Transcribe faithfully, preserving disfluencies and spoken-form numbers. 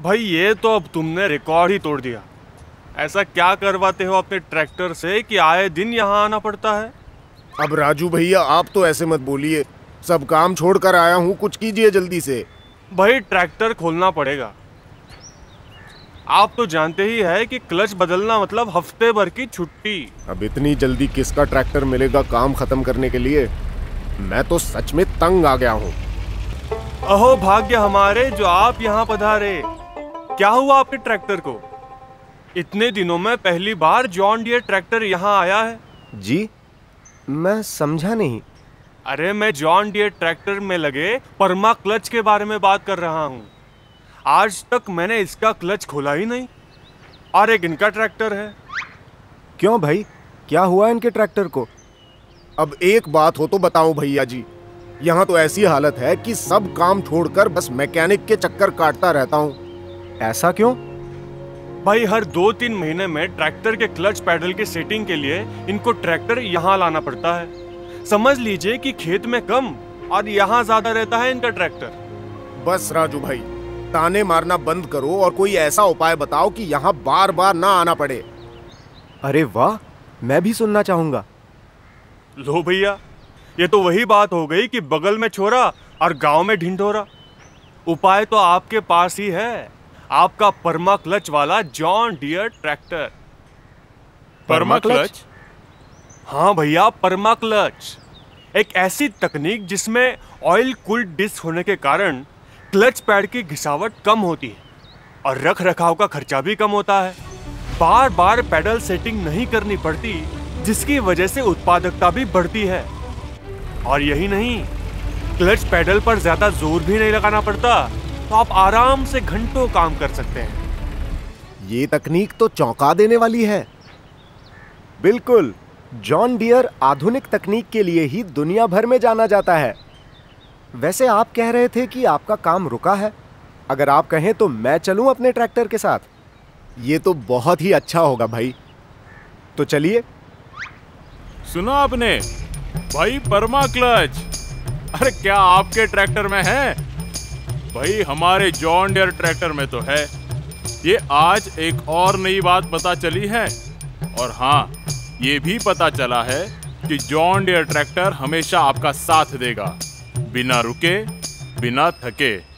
भाई ये तो अब तुमने रिकॉर्ड ही तोड़ दिया। ऐसा क्या करवाते हो अपने ट्रैक्टर से कि आए दिन यहाँ आना पड़ता है? अब राजू भैया आप तो ऐसे मत बोलिए, सब काम छोड़कर आया हूँ, कुछ कीजिए जल्दी से। भाई ट्रैक्टर खोलना पड़ेगा। आप तो जानते ही है कि क्लच बदलना मतलब हफ्ते भर की छुट्टी। अब इतनी जल्दी किसका ट्रैक्टर मिलेगा काम खत्म करने के लिए? मैं तो सच में तंग आ गया हूँ। अहो भाग्य हमारे जो आप यहाँ पधारे। क्या हुआ आपके ट्रैक्टर को? इतने दिनों में पहली बार जॉन डियर ट्रैक्टर यहाँ आया है। जी मैं समझा नहीं। अरे मैं जॉन डियर ट्रैक्टर में लगे परमा क्लच के बारे में बात कर रहा हूँ। आज तक मैंने इसका क्लच खोला ही नहीं और एक इनका ट्रैक्टर है। क्यों भाई क्या हुआ इनके ट्रैक्टर को? अब एक बात हो तो बताओ भैया जी, यहाँ तो ऐसी हालत है कि सब काम छोड़कर बस मैकेनिक के चक्कर काटता रहता हूँ। ऐसा क्यों? भाई हर दो तीन महीने में ट्रैक्टर के क्लच पैडल के सेटिंग के लिए इनको ट्रैक्टर यहाँ लाना पड़ता है। समझ लीजिए कि खेत में कम और यहाँ ज्यादा रहता है इनका ट्रैक्टर। बस राजू भाई ताने मारना बंद करो और कोई ऐसा उपाय बताओ कि यहाँ बार बार ना आना पड़े। अरे वाह मैं भी सुनना चाहूंगा। लो भैया ये तो वही बात हो गई कि बगल में छोरा और गाँव में ढिंढोरा। उपाय तो आपके पास ही है, आपका परमा क्लच वाला John Deere tractor. Perma clutch? हाँ भैया परमा क्लच एक ऐसी तकनीक जिसमें ऑयल कूल्ड डिस्क होने के कारण क्लच पैड की घिसावट कम होती है और रख रखाव का खर्चा भी कम होता है। बार बार पैडल सेटिंग नहीं करनी पड़ती जिसकी वजह से उत्पादकता भी बढ़ती है। और यही नहीं क्लच पैडल पर ज्यादा जोर भी नहीं लगाना पड़ता तो आप आराम से घंटों काम कर सकते हैं। ये तकनीक तो चौंका देने वाली है। बिल्कुल जॉन डियर आधुनिक तकनीक के लिए ही दुनिया भर में जाना जाता है। वैसे आप कह रहे थे कि आपका काम रुका है, अगर आप कहें तो मैं चलूं अपने ट्रैक्टर के साथ? ये तो बहुत ही अच्छा होगा भाई, तो चलिए। सुना आपने भाई परमा क्लच, अरे क्या आपके ट्रैक्टर में है? भाई हमारे जॉन डियर ट्रैक्टर में तो है। ये आज एक और नई बात पता चली है। और हाँ ये भी पता चला है कि जॉन डियर ट्रैक्टर हमेशा आपका साथ देगा, बिना रुके बिना थके।